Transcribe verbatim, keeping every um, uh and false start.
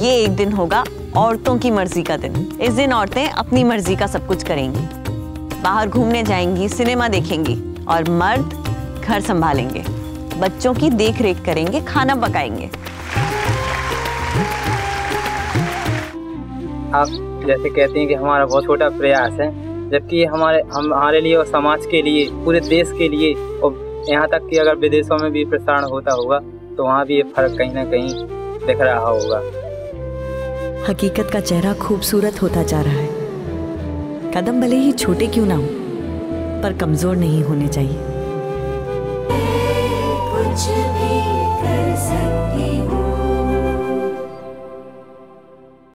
ये एक दिन होगा औरतों की मर्जी का दिन। इस दिन औरतें अपनी मर्जी का सब कुछ करेंगी, बाहर घूमने जाएंगी, सिनेमा देखेंगी और मर्द घर संभालेंगे, बच्चों की देखरेख करेंगे, खाना पकाएंगे। आप जैसे कहते हैं कि हमारा बहुत छोटा प्रयास है, जबकि हमारे हमारे लिए और समाज के लिए, पूरे देश के लिए, और यहाँ तक कि अगर विदेशों में भी प्रसारण होता होगा तो वहाँ भी ये फर्क कहीं ना कहीं दिख रहा होगा। हकीकत का चेहरा खूबसूरत होता जा रहा है। कदम भले ही छोटे क्यों ना हो, पर कमजोर नहीं होने चाहिए। कुछ भी कर सकते।